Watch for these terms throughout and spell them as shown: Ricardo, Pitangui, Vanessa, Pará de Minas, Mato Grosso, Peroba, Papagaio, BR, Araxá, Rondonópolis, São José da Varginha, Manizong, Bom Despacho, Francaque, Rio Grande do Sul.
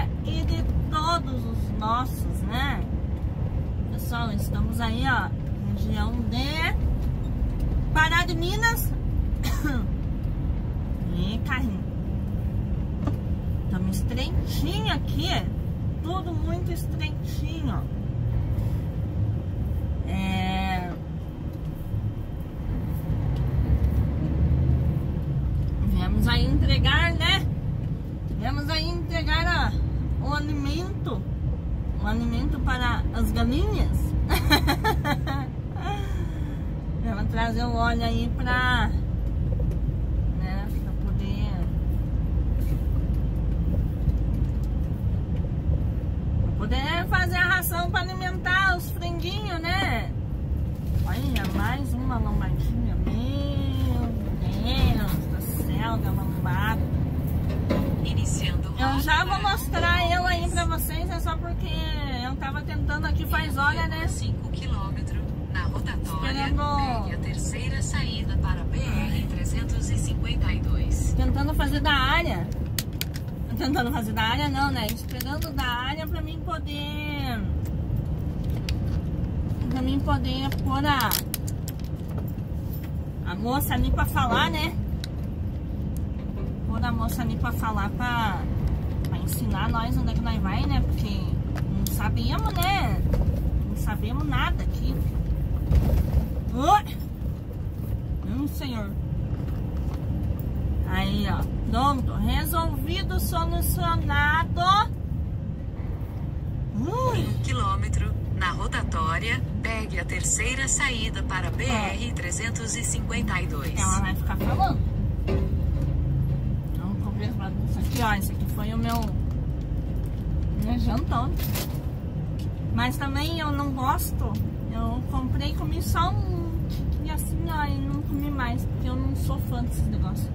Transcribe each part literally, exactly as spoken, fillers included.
sua e de todos os nossos, né? Pessoal, estamos aí, ó, região de Pará de Minas. E carrinho. Estamos estreitinho aqui, tudo muito estreitinho, ó. É... Viemos aí entregar, né? Viemos aí entregar ó, o alimento, o alimento para as galinhas. Vamos trazer o óleo aí para... Deve fazer a ração para alimentar os franguinhos, né? Olha, mais uma lombadinha. Meu Deus do céu, da lombada. Iniciando. Eu já vou mostrar eu aí para vocês, é só porque eu tava tentando aqui faz hora, né? cinco quilômetros na rotatória. Pegue a terceira saída para B R trezentos e cinquenta e dois. Tentando fazer da área. Tentando fazer da área não, né? Esperando da área pra mim poder pra mim poder pôr a a moça ali pra falar, né? Pôr a moça ali pra falar pra, pra ensinar nós onde é que nós vai, né? Porque não sabemos, né? Não sabemos nada aqui. Oh! Meu senhor. Aí, ó, pronto, resolvido, solucionado. Ui. Um quilômetro na rotatória, pegue a terceira saída para B R trezentos e cinquenta e dois. Ela vai ficar falando. Vamos comer as bagunças aqui, ó, esse aqui foi o meu, meu jantão. Mas também eu não gosto, eu comprei e comi só um, e assim, ó, e não comi mais, porque eu não sou fã desses negócios.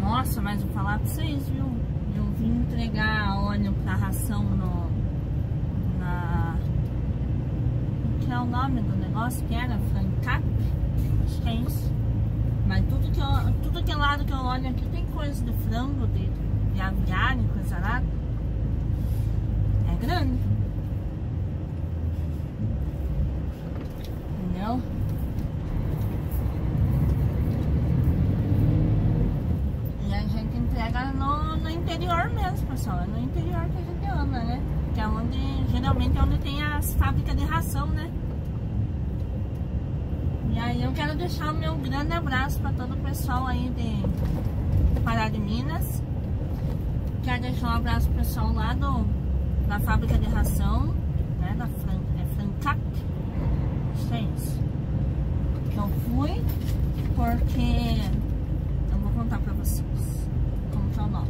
Nossa, mas vou falar pra vocês, viu? Eu vim entregar óleo pra ração no... Na... O que é o nome do negócio que era? Francaque? Acho que é isso. Mas tudo que, eu, tudo que lado que eu olho aqui tem coisa de frango, de, de aviário, coisa lá. É grande. Entendeu? No, no interior mesmo, pessoal. É no interior que a gente anda, né? Que é onde, geralmente, é onde tem as fábricas de ração, né? E aí eu quero deixar o meu grande abraço para todo o pessoal aí de Pará de Minas. Quero deixar um abraço pro pessoal lá do, da fábrica de ração, né? Da Fran, é Francaque. Isso é isso. Que eu fui, porque eu vou contar pra vocês. Não,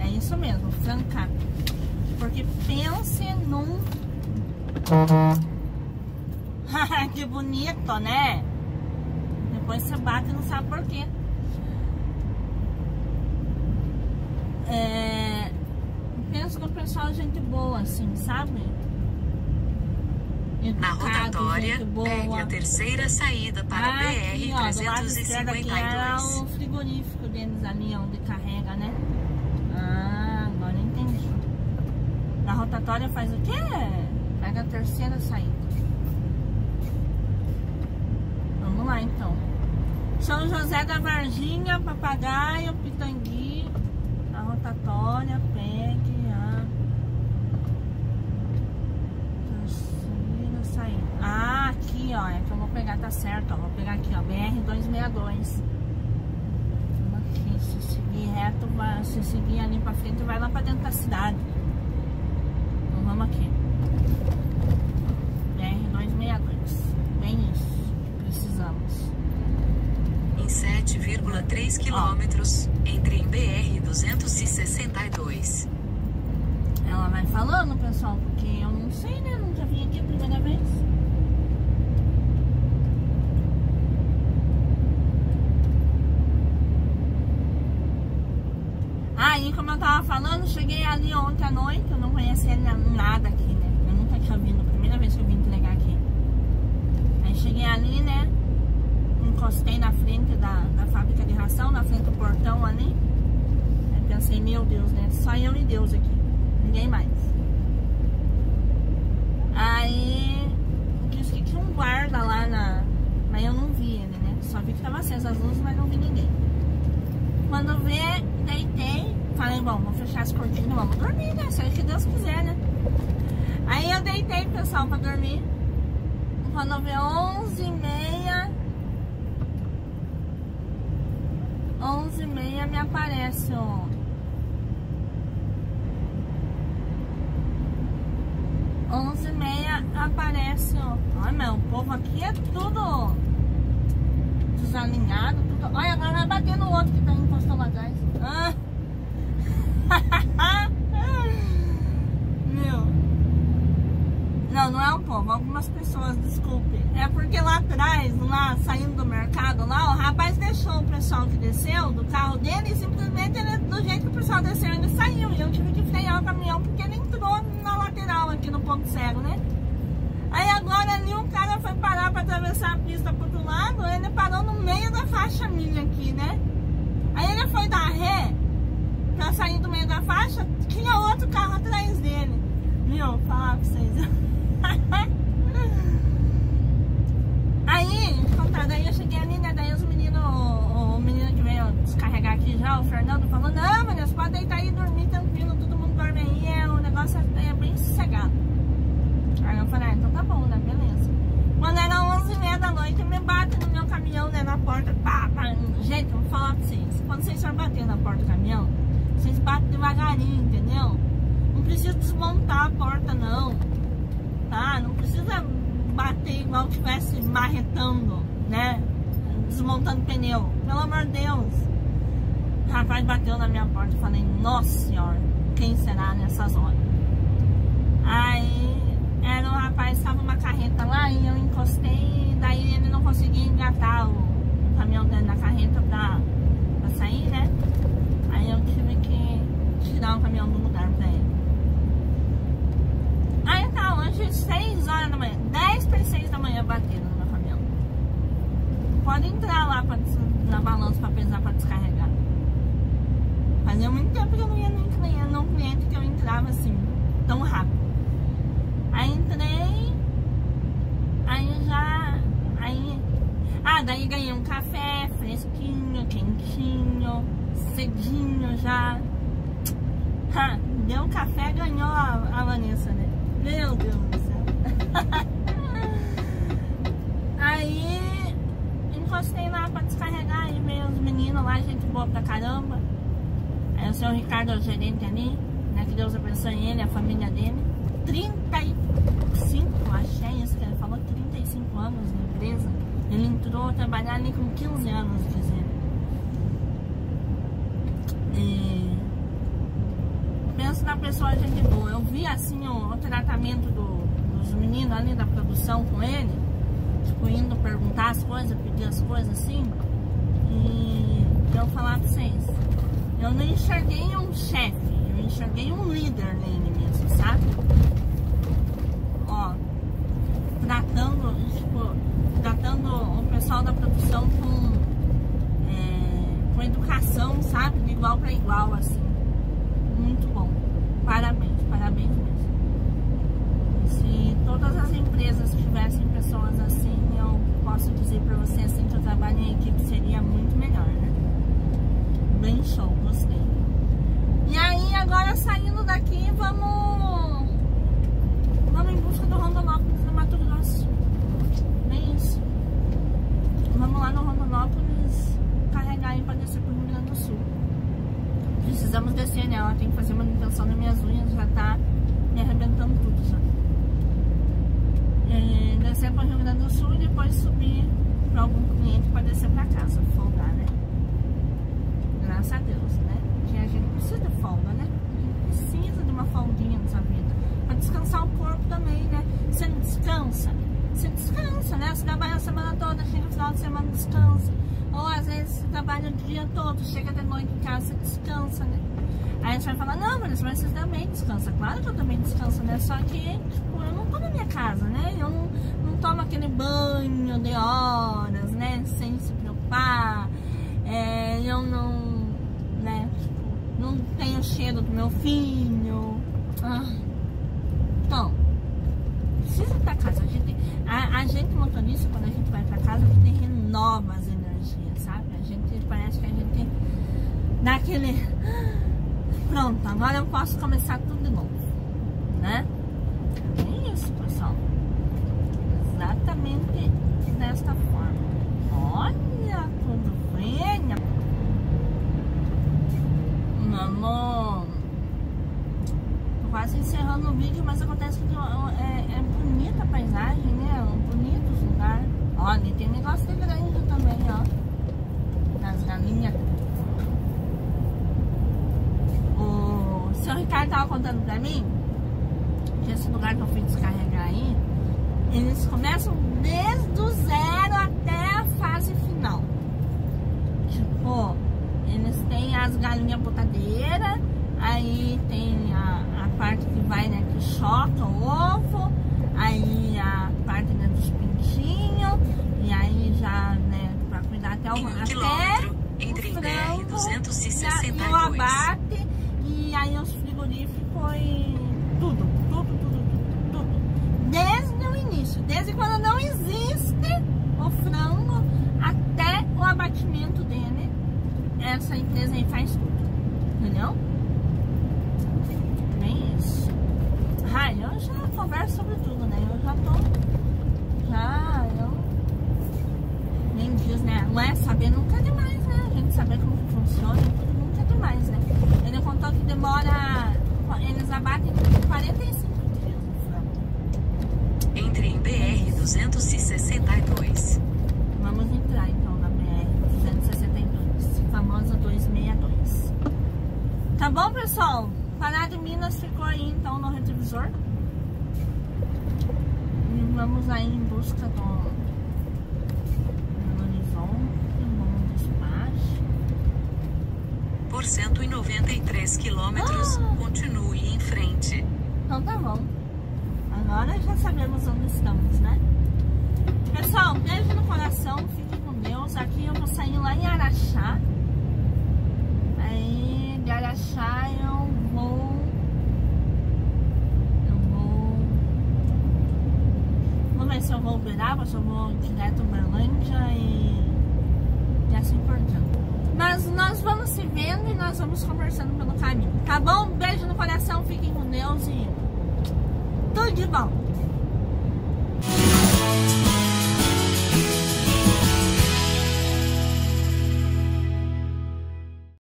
é isso mesmo, Francaque. Porque pense num... Que bonito, né? Depois você bate e não sabe por quê. É... Pensa no pessoal, gente boa, assim, sabe? Educado, na rotatória, pegue a terceira saída para ah, B R trezentos e cinquenta e dois. Era o frigorífico deles ali, onde carrega, né? Ah, agora entendi. Na rotatória faz o quê? Pega a terceira saída. Vamos lá, então. São José da Varginha, Papagaio, Pitangui. Na rotatória, pegue a... Ah, aqui, ó, é que eu vou pegar, tá certo, ó, vou pegar aqui, ó, B R duzentos e sessenta e dois. Aqui, se seguir reto, se seguir ali pra frente, vai lá pra dentro da cidade. Então vamos aqui. B R duzentos e sessenta e dois, bem isso, precisamos. Em sete vírgula três quilômetros, entre em B R duzentos e sessenta e dois. Ela vai falando, pessoal, porque eu não sei, né? Nunca vim aqui a primeira vez. Aí, como eu tava falando, cheguei ali ontem à noite, eu não conhecia nada aqui, né? Eu nunca tinha vindo, a primeira vez que eu vim entregar aqui. Aí cheguei ali, né? Encostei na frente da, da fábrica de ração, na frente do portão ali. Pensei, meu Deus, né? Só eu e Deus aqui, ninguém mais. Aí disse que tinha um guarda lá na... Mas eu não vi ele, né? Só vi que tava acesa as luzes, mas não vi ninguém. Quando eu vi, deitei. Falei, bom, vou fechar as cortinas, vamos dormir, né? Só que Deus quiser, né? Aí eu deitei, pessoal, pra dormir. Quando eu vi onze e meia, onze e meia me aparece o... onze e meia aparece o... Olha, meu, o povo aqui é tudo desalinhado, tudo... Olha, agora vai bater no outro que tá encostado lá atrás. Ah. Meu, não, não é um povo, algumas pessoas, desculpe. É porque lá atrás, lá saindo do mercado lá, o rapaz deixou o pessoal que desceu do carro dele e simplesmente ele, do jeito que o pessoal desceu, ele saiu. E eu tive que frear o caminhão porque ele entrou na lateral aqui no ponto cego, né? Aí agora ali um cara foi parar pra atravessar a pista pro outro lado, ele parou no meio da faixa minha aqui, né? Aí ele foi dar ré pra sair do meio da faixa, tinha outro carro atrás dele. Meu, falar pra vocês. Aí, contado, aí eu cheguei ali, né? Daí os meninos, o, o menino que veio descarregar aqui já, o Fernando, falou: não, meninas, pode deitar aí e dormir tranquilo, todo mundo dorme aí, é, o negócio é, é bem sossegado. Aí eu falei: ah, então tá bom, né? Beleza. Quando era onze e meia da noite, me bate no meu caminhão, né? Na porta, pá, pá. Gente, eu vou falar pra vocês: quando vocês forem bater na porta do caminhão, vocês batem devagarinho, entendeu? Não precisa desmontar a porta, não. Tá? Não precisa bater igual estivesse marretando, né? Desmontando pneu. Pelo amor de Deus. O rapaz bateu na minha porta e falei, nossa senhora, quem será nessas horas? Aí era o rapaz, estava uma carreta lá e eu encostei, daí ele não conseguia engatar o, o caminhão dentro da carreta pra, pra sair, né? Aí eu tive que tirar o caminhão do lugar pra ele. Aí tá, hoje seis horas da manhã, dez para seis da manhã bateram no meu caminhão. Pode entrar lá pra, na balança pra pesar, pra descarregar. Fazia muito tempo que eu não ia num cliente, num cliente que eu entrava assim, tão rápido. Aí entrei, aí já, aí... Ah, daí ganhei um café fresquinho, quentinho, cedinho já. Ha, deu um café, ganhou a, a Vanessa, né? Meu Deus do céu. Aí encostei lá pra descarregar e veio os meninos lá, gente boa pra caramba. Aí o senhor Ricardo é o gerente ali, né? Que Deus abençoe ele, a família dele. trinta e cinco, achei isso que ele falou, trinta e cinco anos na empresa. Ele entrou a trabalhar ali com quinze anos, dizendo. E... penso na pessoa, gente boa. Eu vi assim o, o tratamento do, dos meninos ali da produção com ele, tipo, indo perguntar as coisas, pedir as coisas assim. E eu vou falar pra vocês, eu não enxerguei um chefe, eu enxerguei um líder nele mesmo, sabe? Ó, tratando, tipo, tratando o pessoal da produção com, é, com educação, sabe? De igual pra igual, assim. Muito bom, parabéns, parabéns mesmo. Se todas as empresas tivessem pessoas assim, eu posso dizer pra você assim que eu trabalho em equipe seria muito melhor, né? Bem show, gostei. E aí agora saindo daqui, vamos vamos em busca do Rondonópolis no Mato Grosso. É isso. Vamos lá no Rondonópolis carregar aí pra descer pro Rio Grande do Sul. Precisamos descer, né? Eu tenho que fazer manutenção nas minhas unhas, já tá me arrebentando tudo já. E descer para o Rio Grande do Sul e depois subir para algum cliente para descer para casa, folgar, né? Graças a Deus, né? Porque a gente precisa de folga, né? A gente precisa de uma folguinha nessa vida. Para descansar o corpo também, né? Você não descansa? Você descansa, né? Você trabalha a semana toda, chega no final de semana, descansa. Ou às vezes você trabalha o dia todo, chega de noite em casa, você descansa, né? Aí você vai falar, não, mas você também descansa. Claro que eu também descanso, né? Só que, tipo, eu não tô na minha casa, né? Eu não, não tomo aquele banho de horas, né? Sem se preocupar. É, eu não, né? Tipo, não tem o cheiro do meu vinho. Ah. Então, precisa ir pra casa. A gente, a, a gente motorista, quando a gente vai pra casa, a gente renova as energias, sabe? A gente parece que a gente dá aquele... Pronto, agora eu posso começar tudo de novo, né? É isso, pessoal. Exatamente desta forma. Olha, tudo bem? Meu amor, tô quase encerrando o vídeo, mas acontece que é, é bonita a paisagem, né? Bonito os lugares. Olha, tem negócio de granja também, ó. Das galinhas. O seu Ricardo tava contando pra mim que esse lugar que eu fui descarregar aí, eles começam desde o zero até a fase final. Tipo, eles têm as galinhas botadeiras, aí tem a, a parte que vai, né, que choca o ovo, aí a parte, né, dos pintinhos, e aí já, né, pra cuidar até o, um até entre o frango, B R duzentos e sessenta e dois. E, a, e o abate, e aí os frigoríficos e tudo, tudo, tudo, tudo, tudo. Desde Desde quando não existe o frango até o abatimento dele, essa empresa aí faz tudo, entendeu? Bem isso. Ah, eu já converso sobre tudo, né? Eu já tô, já, eu... Nem diz, né? Não é saber nunca é demais, né? A gente saber como funciona tudo nunca é demais, né? Ele contou que demora, eles abatem quarenta e cinco. Entre em B R duzentos e sessenta e dois. Vamos entrar então na B R duzentos e sessenta e dois, famosa duzentos e sessenta e dois. Tá bom, pessoal? Pará de Minas ficou aí então no retrovisor. E vamos aí em busca do Manizong, Bom Despacho. Por cento e noventa e três quilômetros, ah! Continue em frente. Então tá bom. Agora já sabemos onde estamos, né? Pessoal, beijo no coração, fiquem com Deus. Aqui eu vou sair lá em Araxá. Aí de Araxá eu vou... Eu vou... Vou ver se eu vou Uberaba, se eu vou direto a Berlândia e... E assim por diante. Mas nós vamos se vendo e nós vamos conversando pelo caminho, tá bom? Beijo no coração, fiquem com Deus e... Tudo de bom.